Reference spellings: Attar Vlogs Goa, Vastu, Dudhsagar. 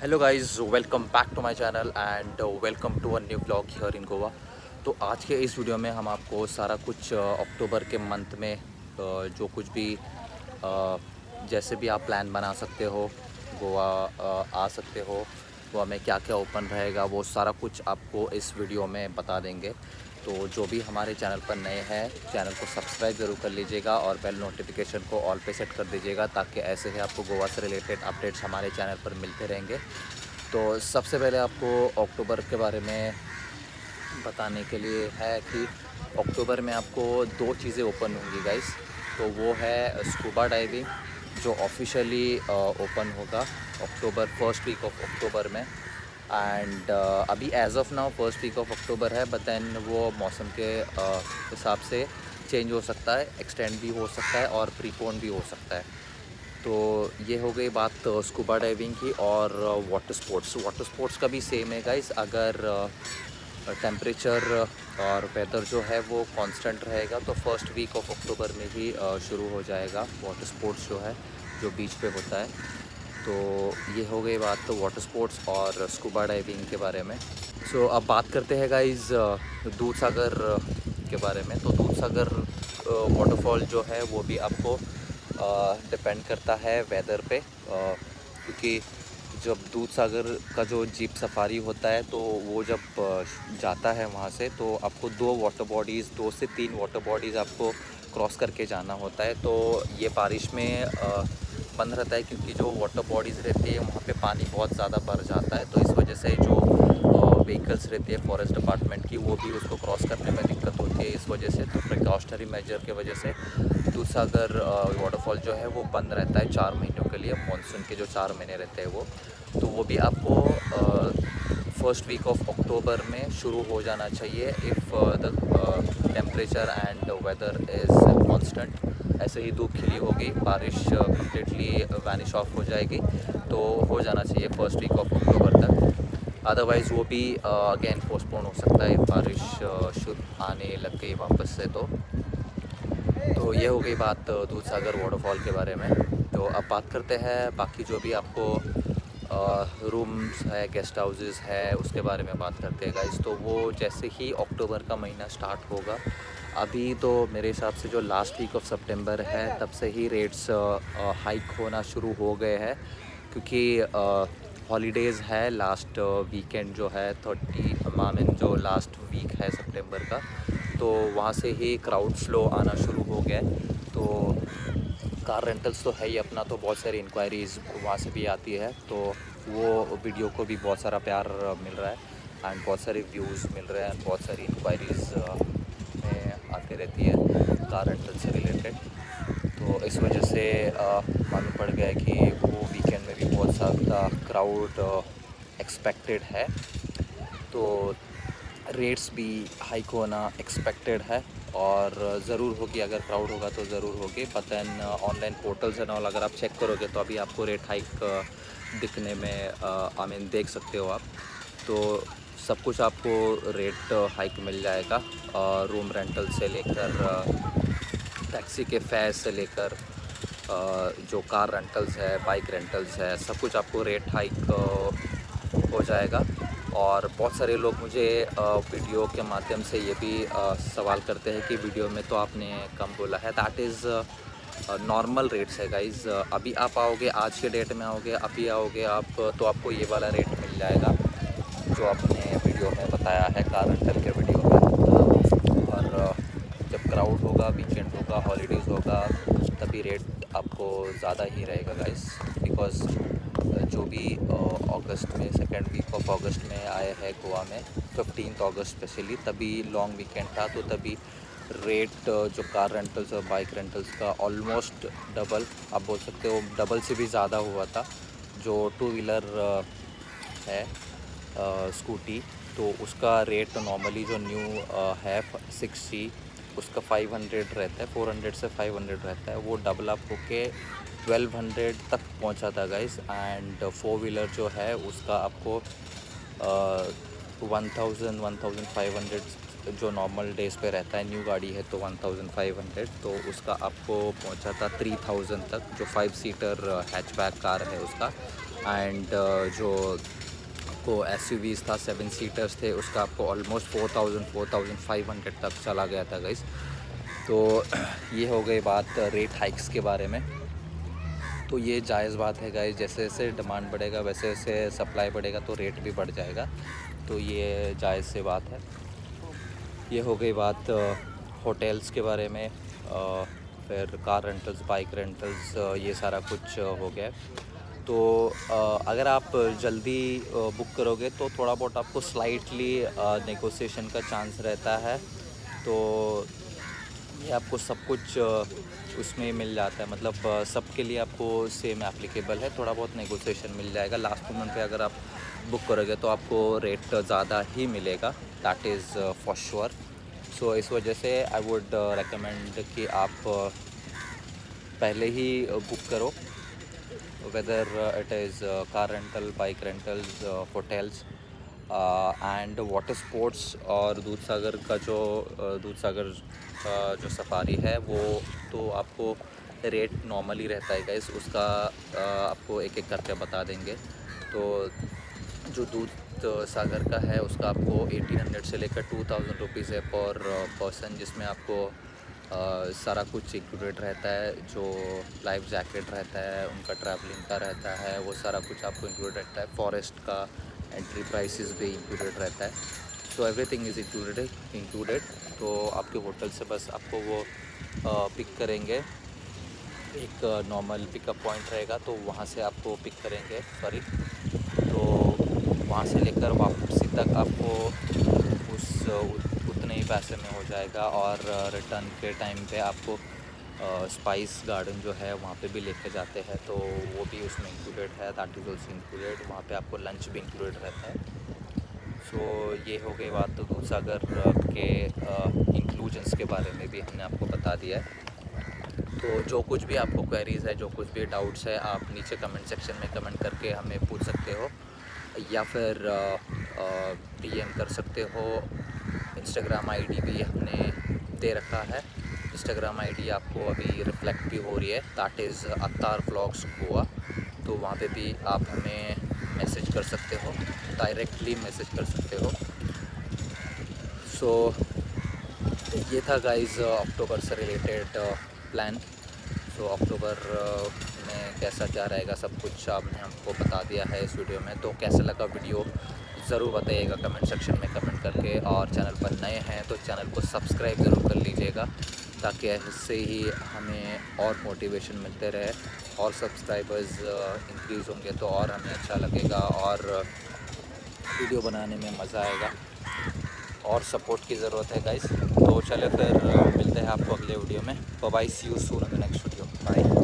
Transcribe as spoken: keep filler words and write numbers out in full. Hello guys, welcome back to my channel and welcome to a new vlog here in Goa. तो आज के इस video में हम आपको सारा कुछ अक्टूबर के मंथ में जो कुछ भी जैसे भी आप प्लान बना सकते हो, गोवा आ सकते हो, गोवा में क्या क्या ओपन रहेगा वो सारा कुछ आपको इस वीडियो में बता देंगे। तो जो भी हमारे चैनल पर नए हैं, चैनल को सब्सक्राइब ज़रूर कर लीजिएगा और बेल नोटिफिकेशन को ऑल पे सेट कर दीजिएगा ताकि ऐसे ही आपको गोवा से रिलेटेड अपडेट्स हमारे चैनल पर मिलते रहेंगे। तो सबसे पहले आपको अक्टूबर के बारे में बताने के लिए है कि अक्टूबर में आपको दो चीज़ें ओपन होंगी गाइस। तो वो है स्कूबा डाइविंग जो ऑफिशियली ओपन होगा October first week of October में। एंड uh, अभी as of now first week of October है, बट दैन वो मौसम के हिसाब uh, से चेंज हो सकता है, एक्सटेंड भी हो सकता है और प्रीपोन भी हो सकता है। तो ये हो गई बात स्कूबा डाइविंग की। और वाटर स्पोर्ट्स वाटर स्पोर्ट्स का भी सेम है गाइस। अगर टेम्परेचर uh, और वेदर जो है वो कांस्टेंट रहेगा तो फर्स्ट वीक ऑफ अक्टूबर में ही uh, शुरू हो जाएगा वाटर स्पोर्ट्स जो है, जो बीच पे होता है। तो ये हो गई बात तो वाटर स्पोर्ट्स और स्कूबा डाइविंग के बारे में। सो so, अब बात करते हैं गाइज़ दूधसागर के बारे में। तो दूधसागर वाटरफॉल जो है वो भी आपको डिपेंड करता है वेदर पे, क्योंकि जब दूधसागर का जो जीप सफारी होता है तो वो जब जाता है वहाँ से तो आपको दो वाटर बॉडीज़, दो से तीन वाटर बॉडीज़ आपको क्रॉस करके जाना होता है। तो ये बारिश में आ, बंद रहता है क्योंकि जो वाटर बॉडीज़ रहती है वहाँ पे पानी बहुत ज़्यादा भर जाता है। तो इस वजह से जो व्हीकल्स रहती है फॉरेस्ट डिपार्टमेंट की वो भी उसको क्रॉस करने में दिक्कत होती है इस वजह से। तो प्रिकॉशनरी मेजर के वजह से दूधसागर वाटरफॉल जो है वो बंद रहता है चार महीनों के लिए, मानसून के जो चार महीने रहते हैं वो। तो वो भी आपको फर्स्ट वीक ऑफ अक्टूबर में शुरू हो जाना चाहिए if the temperature and weather is constant. ऐसे ही धूप खिली होगी, बारिश कम्प्लीटली वैनिश ऑफ हो जाएगी, तो हो जाना चाहिए फर्स्ट वीक ऑफ अक्टूबर तक। अदरवाइज़ वो भी अगेन पोस्टपोन हो सकता है बारिश शुरू आने लग गई वापस से। तो तो ये हो गई बात दूधसागर वाटरफॉल के बारे में। तो अब बात करते हैं बाकी जो भी आपको रूम्स है, गेस्ट हाउसेस है, उसके बारे में बात करते हैं गाइस। तो वो जैसे ही अक्टूबर का महीना स्टार्ट होगा, अभी तो मेरे हिसाब से जो लास्ट वीक ऑफ सितंबर है तब से ही रेट्स हाइक होना शुरू हो गए हैं, क्योंकि हॉलीडेज़ है लास्ट वीकेंड जो है थर्टी मामिन जो लास्ट वीक है सितंबर का, तो वहाँ से ही क्राउड फ्लो आना शुरू हो गया। तो कार रेंटल्स तो है ही अपना, तो बहुत सारी इंक्वायरीज़ वहाँ से भी आती है। तो वो वीडियो को भी बहुत सारा प्यार मिल रहा है एंड बहुत सारे व्यूज़ मिल रहे हैं, बहुत सारी इंक्वायरीज़ रहती है कार रेंटल से रिलेटेड। तो इस वजह से मालूम पड़ गया है कि वो वीकेंड में भी बहुत ज़्यादा क्राउड एक्सपेक्टेड है, तो रेट्स भी हाइक होना एक्सपेक्टेड है और ज़रूर होगी। अगर क्राउड होगा तो ज़रूर होगी। पता है ऑनलाइन पोर्टल्स एंड ऑल अगर आप चेक करोगे तो अभी आपको रेट हाइक दिखने में आई मीन देख सकते हो आप। तो सब कुछ आपको रेट हाइक मिल जाएगा, रूम रेंटल से लेकर टैक्सी के फेयर से लेकर जो कार रेंटल्स है, बाइक रेंटल्स है, सब कुछ आपको रेट हाइक हो जाएगा। और बहुत सारे लोग मुझे वीडियो के माध्यम से ये भी सवाल करते हैं कि वीडियो में तो आपने कम बोला है। दैट इज़ नॉर्मल रेट्स है गाइज़। अभी आप आओगे, आज के डेट में आओगे, अभी आओगे आप तो आपको ये वाला रेट मिल जाएगा जो आपने वीडियो में बताया है कार रेंटल के वीडियो में। और जब क्राउड होगा, वीकेंड होगा, हॉलीडेज़ होगा, तभी रेट आपको ज़्यादा ही रहेगा गाइस। बिकॉज़ जो भी अगस्त में, सेकेंड वीक ऑफ अगस्त में आए हैं गोवा में, फिफ्टीन अगस्त स्पेशली, तभी लॉन्ग वीकेंड था, तो तभी रेट जो कार रेंटल्स और बाइक रेंटल्स का ऑलमोस्ट डबल, आप बोल सकते हो डबल से भी ज़्यादा हुआ था। जो टू व्हीलर है स्कूटी, तो उसका रेट नॉर्मली जो न्यू है सिक्सटी, उसका फाइव हंड्रेड रहता है, फोर हंड्रेड से फाइव हंड्रेड रहता है, वो डबल अप होके ट्वेल्व हंड्रेड तक पहुंचा था गाइस। एंड फोर व्हीलर जो है उसका आपको one thousand one thousand five hundred जो नॉर्मल डेज पे रहता है, न्यू गाड़ी है तो वन थाउजेंड फाइव हंड्रेड, तो उसका आपको पहुँचा था थ्री थाउजेंड तक। जो फाइव सीटर हैचबैक कार है उसका एंड जो आपको एसयूवीज़ था, सेवन सीटर्स थे, उसका आपको almost four thousand four thousand five hundred तक चला गया था गाइस। तो ये हो गई बात रेट हाइक्स के बारे में। तो ये जायज़ बात है गाइस, जैसे जैसे डिमांड बढ़ेगा वैसे वैसे सप्लाई बढ़ेगा तो रेट भी बढ़ जाएगा, तो ये जायज़ से बात है। ये हो गई बात होटल्स के बारे में, फिर कार रेंटल्स, बाइक रेंटल्स, ये सारा कुछ हो गया। तो अगर आप जल्दी बुक करोगे तो थोड़ा बहुत आपको स्लाइटली नेगोशिएशन का चांस रहता है, तो ये आपको सब कुछ उसमें मिल जाता है, मतलब सबके लिए आपको सेम एप्लीकेबल है, थोड़ा बहुत नेगोशिएशन मिल जाएगा। लास्ट मोमेंट पे अगर आप बुक करोगे तो आपको रेट ज़्यादा ही मिलेगा, that is for sure. So इस वजह से आई वुड रेकमेंड कि आप पहले ही बुक करो, whether it is car rental, bike rentals, hotels and water sports. और दूधसागर का जो दूधसागर का जो सफारी है वो तो आपको रेट नॉर्मली रहता है गाइस, उसका uh, आपको एक एक करके बता देंगे। तो जो दूधसागर का है उसका आपको एटीन हंड्रेड से लेकर टू थाउजेंड रुपीज़ है पर पर्सन, जिसमें आपको uh, सारा कुछ इंक्लूडेड रहता है, जो लाइफ जैकेट रहता है उनका, ट्रैवलिंग का रहता है, वो सारा कुछ आपको इंक्लूड रहता है, फॉरेस्ट का एंट्री प्राइसेस भी इंक्लूडेड रहता है। So everything is included included तो आपके होटल से बस आपको वो पिक करेंगे, एक नॉर्मल पिकअप पॉइंट रहेगा तो वहाँ से आपको पिक करेंगे, सॉरी, तो वहाँ से लेकर वापसी तक आपको उस उतने ही पैसे में हो जाएगा। और रिटर्न के टाइम पे आपको स्पाइस गार्डन जो है वहाँ पे भी लेके जाते हैं, तो वो भी उसमें इंक्लूडेड है, दैट इज़ ऑल्सो इंक्लूडेड। वहाँ पे आपको लंच भी इंक्लूडेड रहता है। सो so, ये हो गई बात तो दूधसागर के इंक्लूजन्स के बारे में भी हमने आपको बता दिया है। तो जो कुछ भी आपको क्वेरीज़ है, जो कुछ भी डाउट्स है, आप नीचे कमेंट सेक्शन में कमेंट करके हमें पूछ सकते हो, या फिर डीएम कर सकते हो। इंस्टाग्राम आई डी भी हमने दे रखा है, इंस्टाग्राम आईडी आपको अभी रिफ्लेक्ट भी हो रही है, that is Attar vlogs Goa. तो वहाँ पे भी आप हमें मैसेज कर सकते हो, डायरेक्टली मैसेज कर सकते हो। सो so, ये था गाइस अक्टूबर से रिलेटेड प्लान। सो अक्टूबर में कैसा क्या रहेगा सब कुछ आपने हमको बता दिया है इस वीडियो में। तो कैसा लगा वीडियो ज़रूर बताइएगा कमेंट सेक्शन में कमेंट करके, और चैनल पर नए हैं तो चैनल को सब्सक्राइब ज़रूर कर लीजिएगा, ताकि इससे ही हमें और मोटिवेशन मिलते रहे, और सब्सक्राइबर्स इंक्रीज़ होंगे तो और हमें अच्छा लगेगा और वीडियो बनाने में मज़ा आएगा, और सपोर्ट की ज़रूरत है गाइस। तो चले फिर मिलते हैं आपको अगले वीडियो में। Bye, see you soon in the next video. Bye.